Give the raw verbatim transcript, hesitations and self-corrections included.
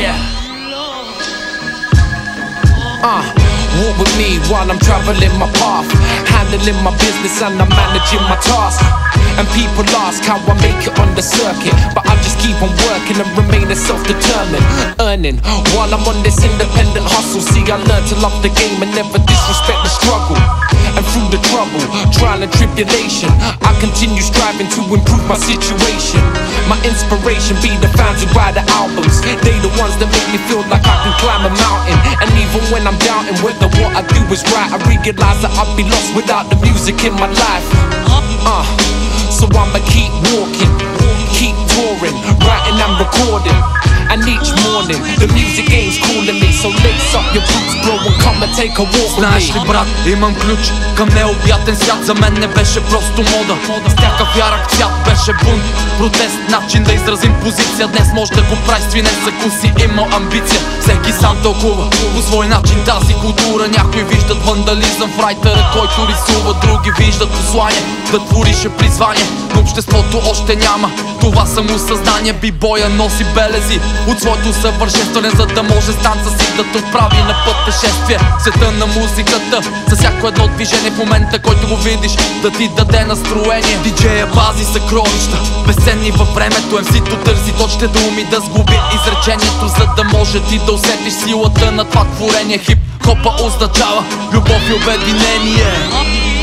Fire. Uh, walk with me while I'm traveling my path, handling my business and I'm managing my task. And people ask how I make it on the circuit, but I just keep on working and remaining self-determined, earning while I'm on this independent hustle. See, I learned to love the game and never disrespect the struggle. And through the trouble, trial and tribulation, I continue striving to improve my situation. My inspiration be the fans who buy the albums. They the ones that make me feel like I can climb a mountain. And even when I'm doubting whether what I do is right, I realize that I'd be lost without the music in my life. Uh, so I'ma keep walking, keep touring, writing and recording. And each morning, the music game's calling me. So lace up your boots, bro, and come and take a walk with me. Знаеш ли, брат, имам ключ към необятен свят. За мен не беше просто мода, с някакъв ярък цвят. Беше бунт, протест, начин да изразим позиция. Днес може да го прави свинец, ако си имал амбиция. Всеки сам тълкува по свой начин тази култура. Някои виждат вандализъм в райтера, който рисува. Други виждат послание, да твориш е призвание. Но обществото още няма това самосъзнание. Бибоя носи белези от своето съвършенстване, за да може станца си да те отправи на път пътешествие. Света на музиката, за всяко едно движение в момента, който го видиш, да ти даде настроение. Диджея пази съкровища, безценни във времето. Емсито търси точните думи да сгуби изречението, за да може ти да усетиш силата на това творение. Хип-хопа означава любов и обединение.